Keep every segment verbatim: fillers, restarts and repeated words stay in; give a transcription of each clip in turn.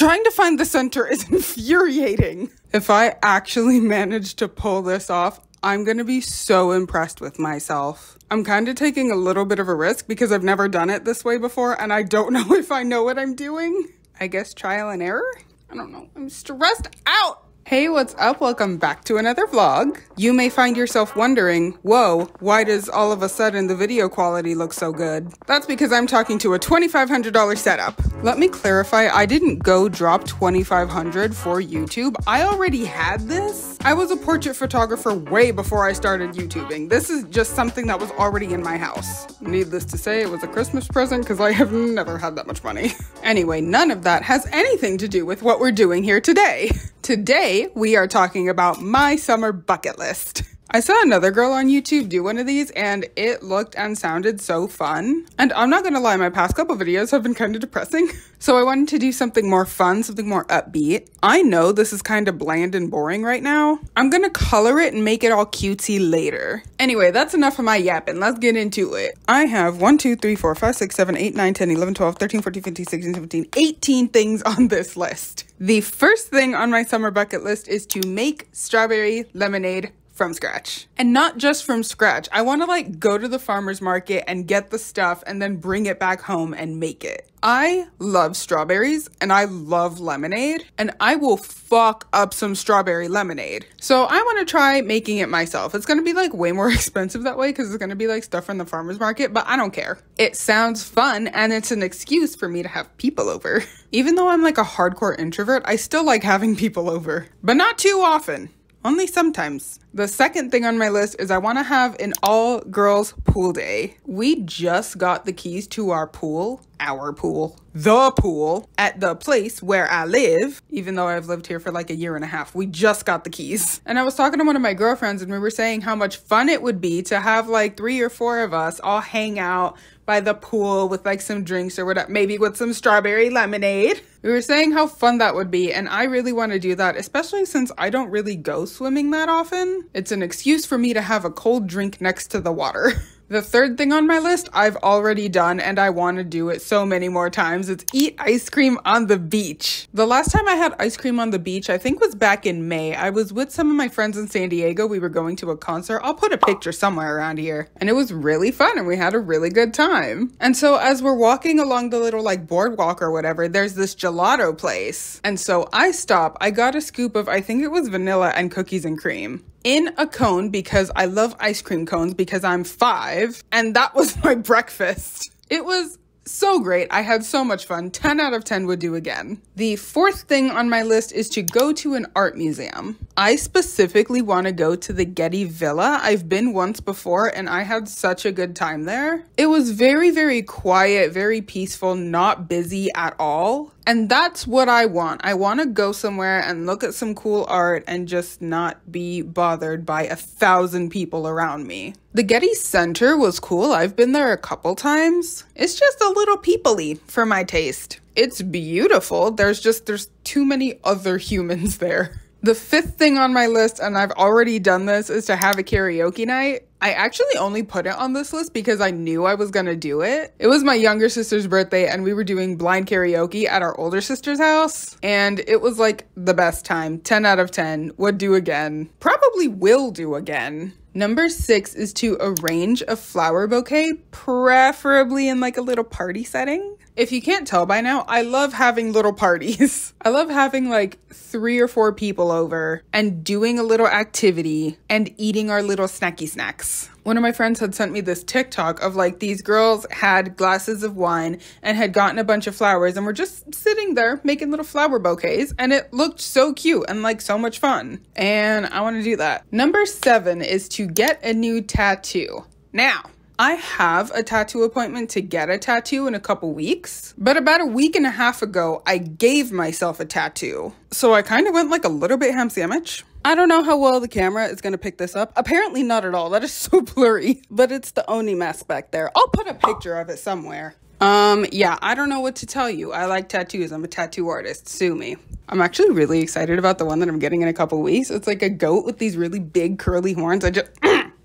Trying to find the center is infuriating. If I actually manage to pull this off, I'm gonna be so impressed with myself. I'm kind of taking a little bit of a risk because I've never done it this way before and I don't know if I know what I'm doing. I guess trial and error? I don't know. I'm stressed out. Hey, what's up? Welcome back to another vlog. You may find yourself wondering, whoa, why does all of a sudden the video quality look so good? That's because I'm talking to a twenty-five hundred dollar setup. Let me clarify, I didn't go drop twenty-five hundred dollars for YouTube. I already had this. I was a portrait photographer way before I started YouTubing. This is just something that was already in my house. Needless to say, it was a Christmas present because I have never had that much money. Anyway, none of that has anything to do with what we're doing here today. Today, we are talking about my summer bucket list. I saw another girl on YouTube do one of these and it looked and sounded so fun. And I'm not gonna lie, my past couple videos have been kind of depressing. So I wanted to do something more fun, something more upbeat. I know this is kind of bland and boring right now. I'm gonna color it and make it all cutesy later. Anyway, that's enough of my yapping. Let's get into it. I have one, two, three, four, five, six, seven, eight, nine, ten, eleven, twelve, thirteen, fourteen, fifteen, sixteen, seventeen, eighteen things on this list. The first thing on my summer bucket list is to make strawberry lemonade from scratch. And not just from scratch. I want to like go to the farmer's market and get the stuff and then bring it back home and make it. I love strawberries and I love lemonade and I will fuck up some strawberry lemonade. So I want to try making it myself. It's going to be like way more expensive that way because it's going to be like stuff from the farmer's market, but I don't care. It sounds fun and it's an excuse for me to have people over. Even though I'm like a hardcore introvert, I still like having people over, but not too often. Only sometimes. The second thing on my list is I want to have an all-girls pool day. We just got the keys to our pool, our pool, the pool, at the place where I live, even though I've lived here for like a year and a half. We just got the keys. And I was talking to one of my girlfriends and we were saying how much fun it would be to have like three or four of us all hang out by the pool with like some drinks or whatever, maybe with some strawberry lemonade. We were saying how fun that would be and I really want to do that, especially since I don't really go swimming that often. It's an excuse for me to have a cold drink next to the water. The third thing on my list I've already done and I want to do it so many more times. It's eat ice cream on the beach. The last time I had ice cream on the beach I think was back in May. I was with some of my friends in San Diego. We were going to a concert. I'll put a picture somewhere around here. And it was really fun and we had a really good time. And so as we're walking along the little like boardwalk or whatever, there's this gelato place. And so I stop. I got a scoop of, I think it was vanilla and cookies and cream. In a cone because I love ice cream cones because I'm five, and that was my breakfast. It was so great. I had so much fun. ten out of ten would do again. The fourth thing on my list is to go to an art museum. I specifically want to go to the Getty Villa. I've been once before and I had such a good time there. It was very, very quiet, very peaceful, not busy at all. And that's what I want. I want to go somewhere and look at some cool art and just not be bothered by a thousand people around me. The Getty Center was cool. I've been there a couple times. It's just a little people-y for my taste. It's beautiful. There's just, there's too many other humans there. The fifth thing on my list, and I've already done this, is to have a karaoke night. I actually only put it on this list because I knew I was gonna do it. It was my younger sister's birthday and we were doing blind karaoke at our older sister's house. And it was like the best time. ten out of ten. Would do again. Probably will do again. Number six is to arrange a flower bouquet, preferably in like a little party setting. If you can't tell by now, I love having little parties. I love having like three or four people over and doing a little activity and eating our little snacky snacks. One of my friends had sent me this TikTok of like these girls had glasses of wine and had gotten a bunch of flowers and were just sitting there making little flower bouquets and it looked so cute and like so much fun. And I want to do that. Number seven is to get a new tattoo. Now, I have a tattoo appointment to get a tattoo in a couple weeks, but about a week and a half ago, I gave myself a tattoo. So I kind of went like a little bit ham sandwich. I don't know how well the camera is going to pick this up. Apparently not at all. That is so blurry, but it's the Oni mask back there. I'll put a picture of it somewhere. Um, yeah, I don't know what to tell you. I like tattoos. I'm a tattoo artist. Sue me. I'm actually really excited about the one that I'm getting in a couple weeks. It's like a goat with these really big curly horns. I just...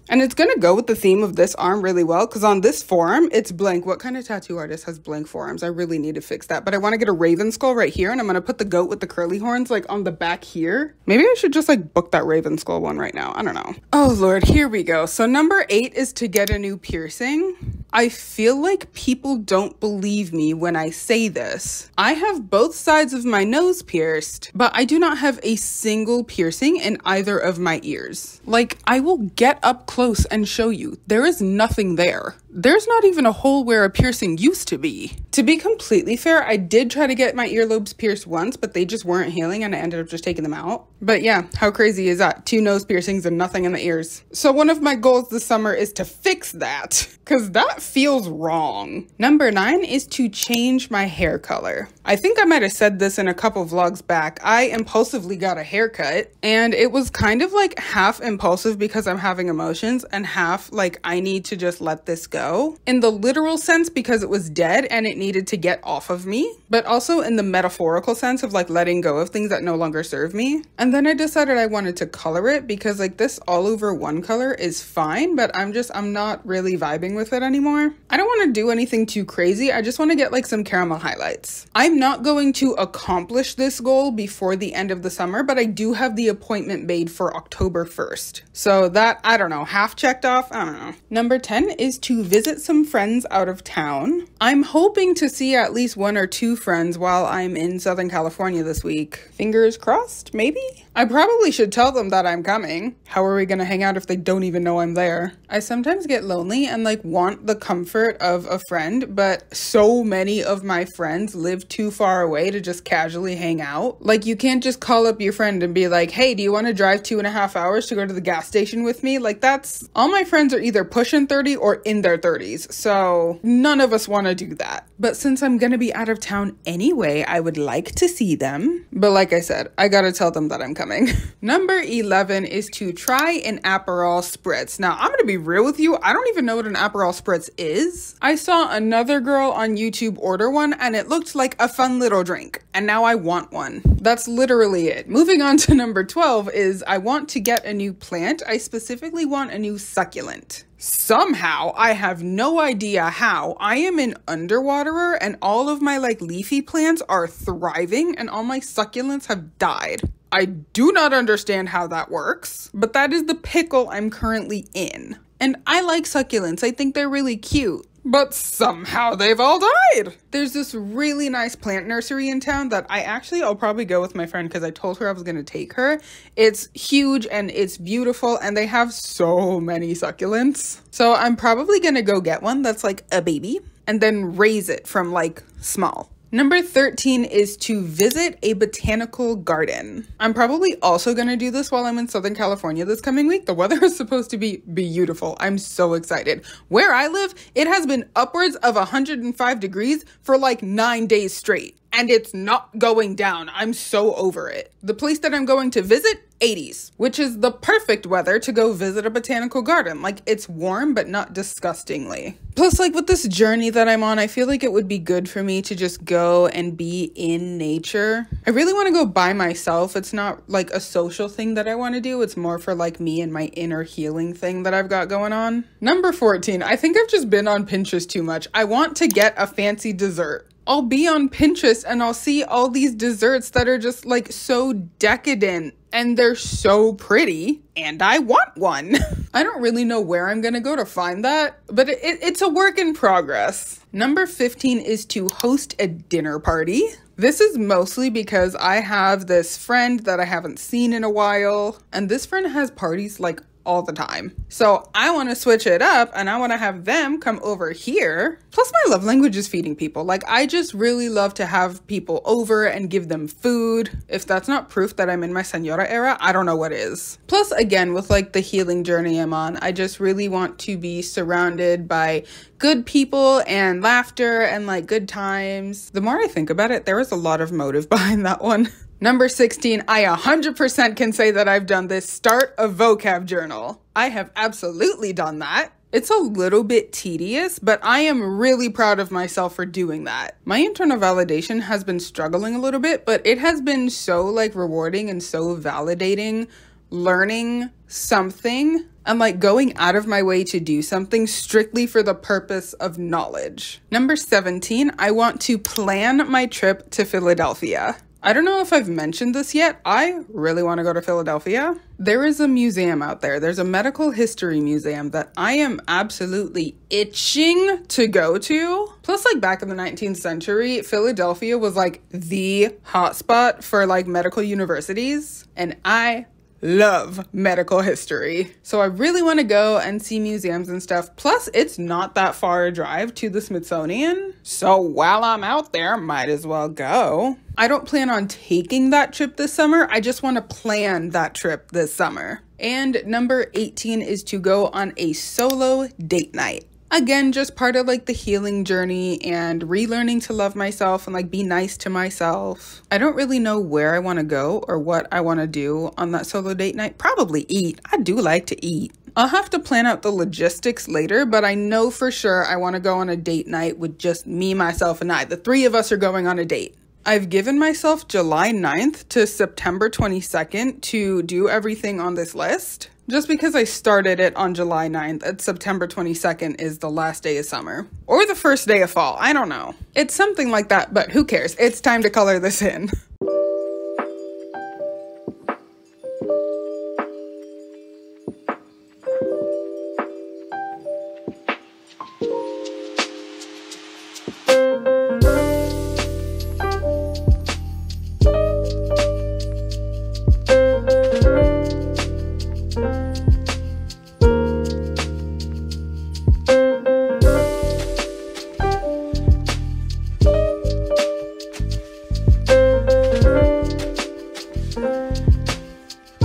And it's going to go with the theme of this arm really well, because on this forearm, it's blank. What kind of tattoo artist has blank forearms? I really need to fix that. But I want to get a raven skull right here, and I'm going to put the goat with the curly horns, like, on the back here. Maybe I should just, like, book that raven skull one right now. I don't know. Oh, Lord, here we go. So number eight is to get a new piercing. I feel like people don't believe me when I say this. I have both sides of my nose pierced, but I do not have a single piercing in either of my ears. Like, I will get up close close and show you. There is nothing there. There's not even a hole where a piercing used to be. To be completely fair, I did try to get my earlobes pierced once, but they just weren't healing and I ended up just taking them out. But yeah, how crazy is that? Two nose piercings and nothing in the ears. So one of my goals this summer is to fix that, because that feels wrong. Number nine is to change my hair color. I think I might have said this in a couple vlogs back. I impulsively got a haircut and it was kind of like half impulsive because I'm having emotions, and half like I need to just let this go in the literal sense because it was dead and it needed to get off of me, but also in the metaphorical sense of like letting go of things that no longer serve me. And then I decided I wanted to color it because like this all over one color is fine, but I'm just I'm not really vibing with it anymore. I don't want to do anything too crazy. I just want to get like some caramel highlights. I'm not going to accomplish this goal before the end of the summer, but I do have the appointment made for October first, so that I don't know, half checked off, I don't know. Number ten is to visit some friends out of town. I'm hoping to see at least one or two friends while I'm in Southern California this week. Fingers crossed, maybe? I probably should tell them that I'm coming. How are we gonna hang out if they don't even know I'm there? I sometimes get lonely and like want the comfort of a friend, but so many of my friends live too far away to just casually hang out. Like you can't just call up your friend and be like, hey, do you wanna drive two and a half hours to go to the gas station with me? Like that. That's, all my friends are either pushing thirty or in their thirties, so none of us want to do that. But since I'm gonna be out of town anyway, I would like to see them. But like I said, I gotta tell them that I'm coming. Number eleven is to try an Aperol Spritz. Now, I'm gonna be real with you, I don't even know what an Aperol Spritz is. I saw another girl on YouTube order one and it looked like a fun little drink, and now I want one. That's literally it. Moving on to number twelve is I want to get a new plant. I specifically want a new succulent. Somehow, I have no idea how, I am an underwaterer and all of my like leafy plants are thriving and all my succulents have died. I do not understand how that works, but that is the pickle I'm currently in. And I like succulents, I think they're really cute. But somehow they've all died. There's this really nice plant nursery in town that I actually, I'll probably go with my friend because I told her I was gonna take her. It's huge and it's beautiful and they have so many succulents. So I'm probably gonna go get one that's like a baby and then raise it from like small. Number thirteen is to visit a botanical garden. I'm probably also gonna do this while I'm in Southern California this coming week. The weather is supposed to be beautiful. I'm so excited. Where I live, it has been upwards of one hundred five degrees for like nine days straight. And it's not going down. I'm so over it. The place that I'm going to visit, eighties, which is the perfect weather to go visit a botanical garden. Like it's warm, but not disgustingly. Plus like with this journey that I'm on, I feel like it would be good for me to just go and be in nature. I really want to go by myself. It's not like a social thing that I want to do. It's more for like me and my inner healing thing that I've got going on. Number fourteen, I think I've just been on Pinterest too much. I want to get a fancy dessert. I'll be on Pinterest and I'll see all these desserts that are just like so decadent and they're so pretty and I want one. I don't really know where I'm gonna go to find that, but it, it, it's a work in progress. Number fifteen is to host a dinner party. This is mostly because I have this friend that I haven't seen in a while and this friend has parties like all the time. So I want to switch it up and I want to have them come over here. Plus my love language is feeding people. Like I just really love to have people over and give them food. If that's not proof that I'm in my señora era, I don't know what is. Plus again, with like the healing journey I'm on, I just really want to be surrounded by good people and laughter and like good times. The more I think about it, there is a lot of motive behind that one. Number sixteen, I one hundred percent can say that I've done this. Start a vocab journal. I have absolutely done that. It's a little bit tedious, but I am really proud of myself for doing that. My internal validation has been struggling a little bit, but it has been so like rewarding and so validating learning something I'm like going out of my way to do something strictly for the purpose of knowledge. Number seventeen, I want to plan my trip to Philadelphia. I don't know if I've mentioned this yet. I really want to go to Philadelphia. There is a museum out there. There's a medical history museum that I am absolutely itching to go to. Plus, like back in the nineteenth century, Philadelphia was like the hotspot for like medical universities. And I love medical history. So I really want to go and see museums and stuff. Plus, it's not that far a drive to the Smithsonian. So while I'm out there, might as well go. I don't plan on taking that trip this summer. I just want to plan that trip this summer. And number eighteen is to go on a solo date night. Again, just part of like the healing journey and relearning to love myself and like be nice to myself. I don't really know where I want to go or what I want to do on that solo date night. Probably eat. I do like to eat. I'll have to plan out the logistics later, but I know for sure I want to go on a date night with just me, myself, and I. The three of us are going on a date. I've given myself July ninth to September twenty-second to do everything on this list. Just because I started it on July ninth, at September twenty-second is the last day of summer. Or the first day of fall, I don't know. It's something like that, but who cares? It's time to color this in.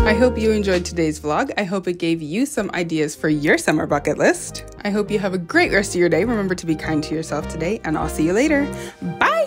I hope you enjoyed today's vlog. I hope it gave you some ideas for your summer bucket list. I hope you have a great rest of your day. Remember to be kind to yourself today, and I'll see you later. Bye!